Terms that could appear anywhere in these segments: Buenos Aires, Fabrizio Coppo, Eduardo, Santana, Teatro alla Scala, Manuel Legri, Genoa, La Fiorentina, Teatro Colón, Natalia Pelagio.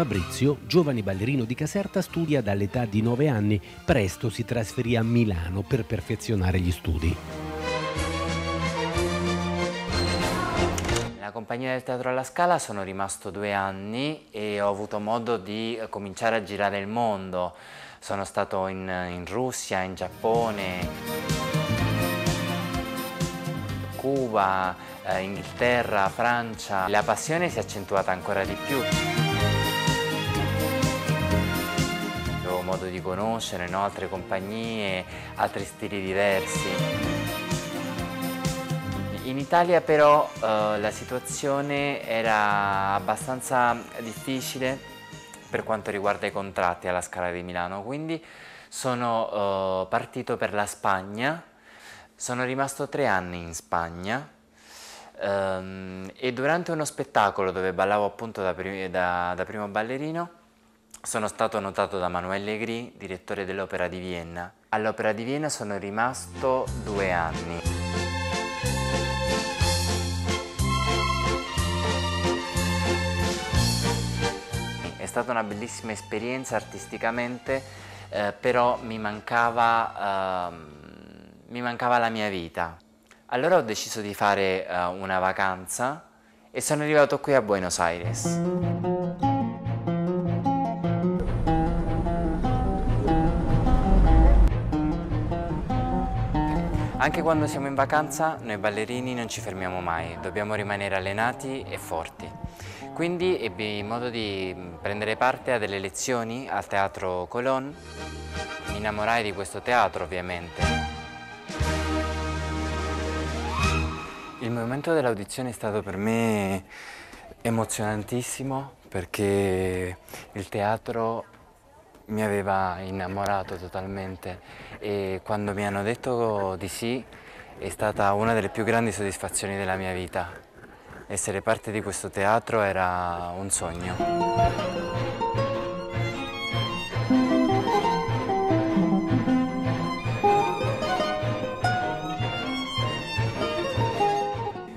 Fabrizio, giovane ballerino di Caserta, studia dall'età di 9 anni. Presto si trasferì a Milano per perfezionare gli studi. Nella compagnia del Teatro alla Scala sono rimasto 2 anni e ho avuto modo di cominciare a girare il mondo. Sono stato in Russia, in Giappone, Cuba, Inghilterra, Francia. La passione si è accentuata ancora di più. Avevo modo di conoscere, no? Altre compagnie, altri stili diversi. In Italia però la situazione era abbastanza difficile per quanto riguarda i contratti alla Scala di Milano, quindi sono partito per la Spagna. Sono rimasto 3 anni in Spagna e durante uno spettacolo dove ballavo appunto da primo ballerino sono stato notato da Manuel Legri, direttore dell'Opera di Vienna. All'Opera di Vienna sono rimasto 2 anni. È stata una bellissima esperienza artisticamente, però mi mancava la mia vita. Allora ho deciso di fare una vacanza e sono arrivato qui a Buenos Aires. Anche quando siamo in vacanza, noi ballerini non ci fermiamo mai, dobbiamo rimanere allenati e forti. Quindi ebbi modo di prendere parte a delle lezioni al Teatro Colón. Mi innamorai di questo teatro, ovviamente. Il momento dell'audizione è stato per me emozionantissimo perché il teatro mi aveva innamorato totalmente e quando mi hanno detto di sì è stata una delle più grandi soddisfazioni della mia vita. Essere parte di questo teatro era un sogno.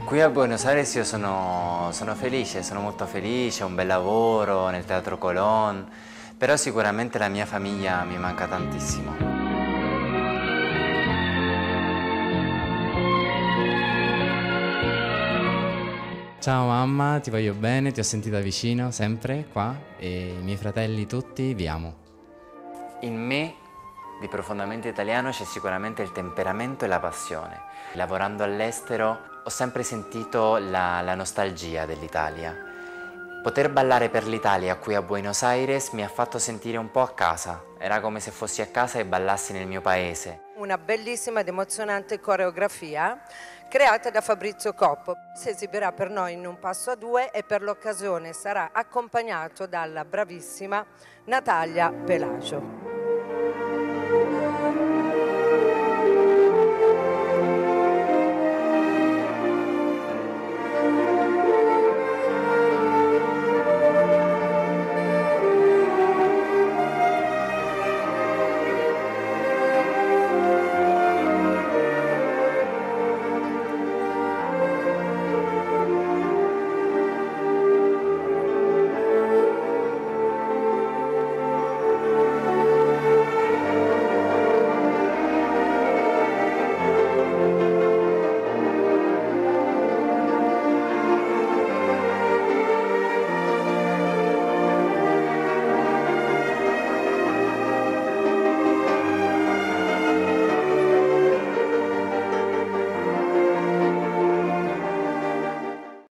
Qui a Buenos Aires io sono felice, sono molto felice, ho un bel lavoro nel Teatro Colón, però sicuramente la mia famiglia mi manca tantissimo. Ciao mamma, ti voglio bene, ti ho sentita vicino, sempre qua, e i miei fratelli tutti vi amo. In me, di profondamente italiano, c'è sicuramente il temperamento e la passione. Lavorando all'estero ho sempre sentito la nostalgia dell'Italia. Poter ballare per l'Italia qui a Buenos Aires mi ha fatto sentire un po' a casa. Era come se fossi a casa e ballassi nel mio paese. Una bellissima ed emozionante coreografia creata da Fabrizio Coppo. Si esibirà per noi in un passo a due e per l'occasione sarà accompagnato dalla bravissima Natalia Pelagio.